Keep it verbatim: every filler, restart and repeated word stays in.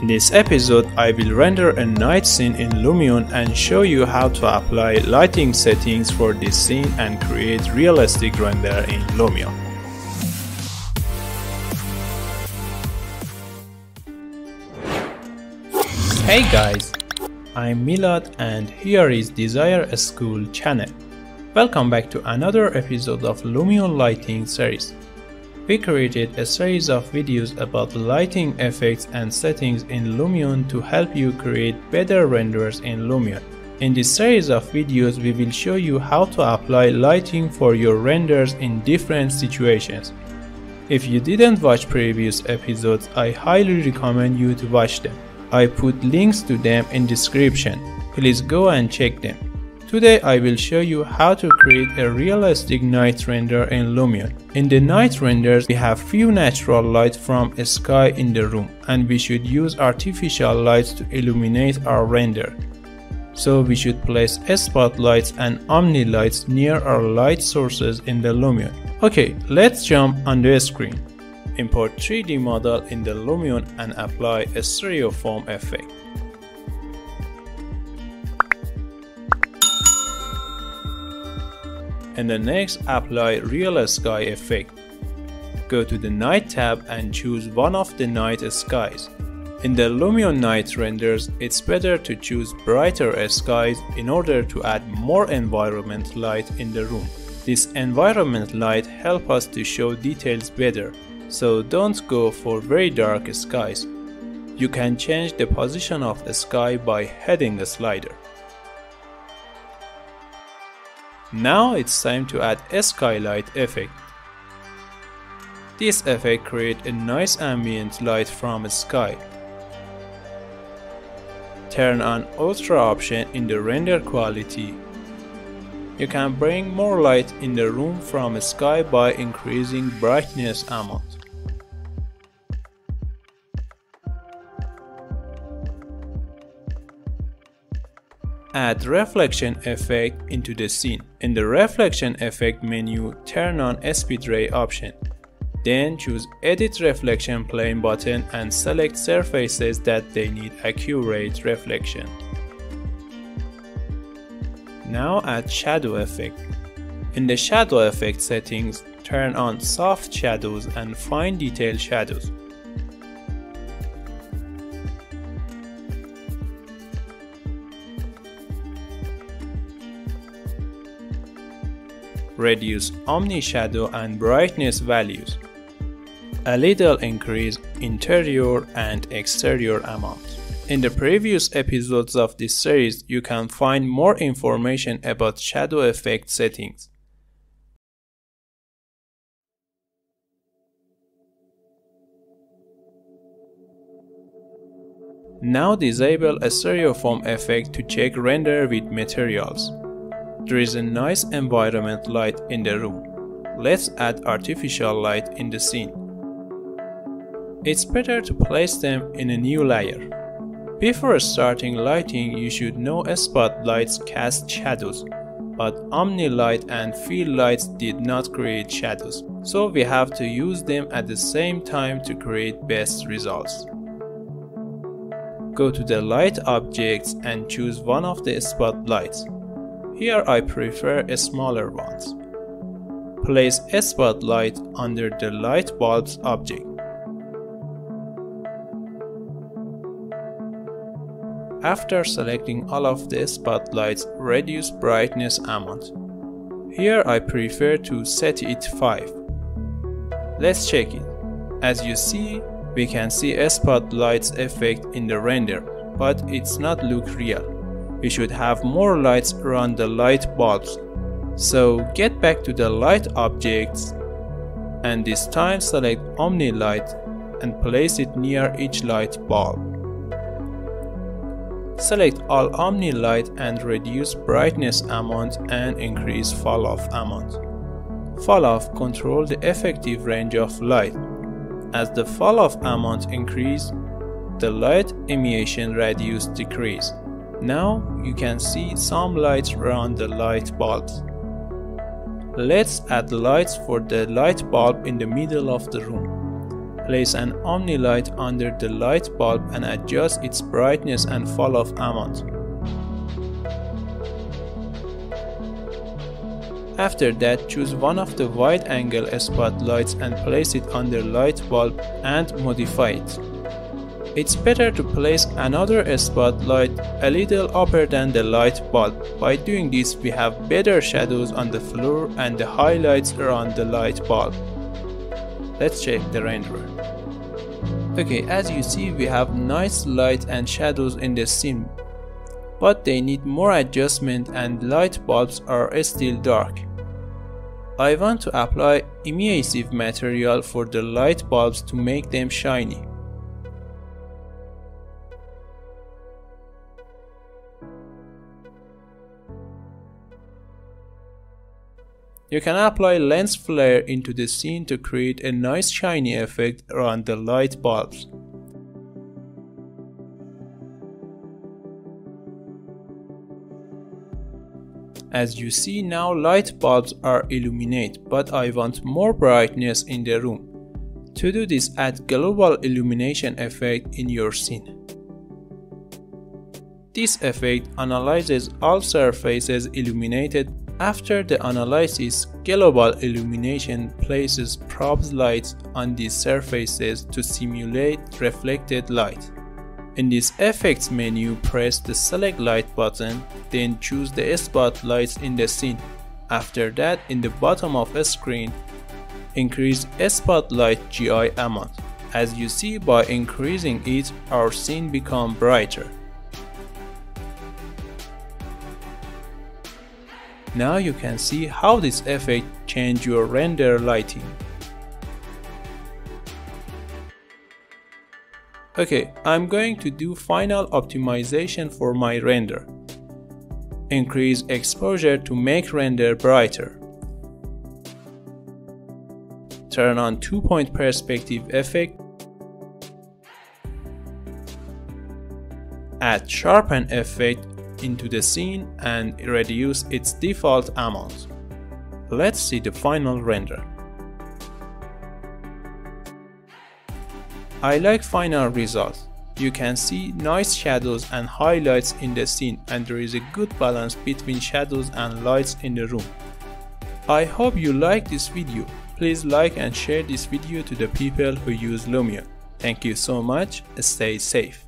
In this episode, I will render a night scene in Lumion and show you how to apply lighting settings for this scene and create realistic render in Lumion. Hey guys, I'm Milad and here is Desire School channel. Welcome back to another episode of Lumion lighting series. We created a series of videos about lighting effects and settings in Lumion to help you create better renders in Lumion. In this series of videos, we will show you how to apply lighting for your renders in different situations. If you didn't watch previous episodes, I highly recommend you to watch them. I put links to them in description. Please go and check them. Today I will show you how to create a realistic night render in Lumion. In the night renders, we have few natural lights from a sky in the room, and we should use artificial lights to illuminate our render. So we should place spotlights and omni lights near our light sources in the Lumion. Okay, let's jump on the screen. Import three D model in the Lumion and apply a stereoform effect. And the next, apply real sky effect. Go to the night tab and choose one of the night skies. In the Lumion night renders, it's better to choose brighter skies in order to add more environment light in the room. This environment light helps us to show details better, so don't go for very dark skies. You can change the position of the sky by heading the slider. Now it's time to add a skylight effect. This effect creates a nice ambient light from the sky. Turn on Ultra option in the render quality. You can bring more light in the room from the sky by increasing brightness amount. Add reflection effect into the scene. In the reflection effect menu, turn on speed ray option. Then choose edit reflection plane button and select surfaces that they need accurate reflection. Now add shadow effect. In the shadow effect settings, turn on soft shadows and fine detail shadows. Reduce omni shadow and brightness values. A little increase interior and exterior amount. In the previous episodes of this series, you can find more information about shadow effect settings. Now disable a stereoform effect to check render with materials. There is a nice environment light in the room. Let's add artificial light in the scene. It's better to place them in a new layer. Before starting lighting, you should know spotlights cast shadows, but omni light and field lights did not create shadows, so we have to use them at the same time to create best results. Go to the light objects and choose one of the spotlights. Here I prefer smaller ones. Place a spotlight under the light bulbs object. After selecting all of the spotlights, reduce brightness amount. Here I prefer to set it five. Let's check it. As you see, we can see a spotlight's effect in the render, but it's not look real. We should have more lights around the light bulbs. So get back to the light objects and this time select Omni Light and place it near each light bulb. Select all Omni Light and reduce brightness amount and increase falloff amount. Falloff controls the effective range of light. As the falloff amount increases, the light emission radius decreases. Now you can see some lights around the light bulbs. Let's add lights for the light bulb in the middle of the room. Place an omni-light under the light bulb and adjust its brightness and fall-off amount. After that, choose one of the wide-angle spotlights and place it under light bulb and modify it. It's better to place another spotlight a little upper than the light bulb. By doing this, we have better shadows on the floor and the highlights around the light bulb. Let's check the renderer. Okay, as you see, we have nice light and shadows in the scene, but they need more adjustment and light bulbs are still dark. I want to apply emissive material for the light bulbs to make them shiny. You can apply lens flare into the scene to create a nice shiny effect around the light bulbs. As you see now, light bulbs are illuminated, but I want more brightness in the room. To do this, add global illumination effect in your scene. This effect analyzes all surfaces illuminated. After the analysis, global illumination places probe lights on these surfaces to simulate reflected light. In this effects menu, press the select light button, then choose the spotlights in the scene. After that, in the bottom of the screen, increase spotlight G I amount. As you see, by increasing it, our scene becomes brighter. Now you can see how this effect changes your render lighting. Okay, I'm going to do final optimization for my render. Increase exposure to make render brighter. Turn on two-point perspective effect. Add sharpen effect into the scene and reduce its default amount. Let's see the final render. I like final result. You can see nice shadows and highlights in the scene, and there is a good balance between shadows and lights in the room. I hope you like this video. Please like and share this video to the people who use Lumion. Thank you so much. Stay safe.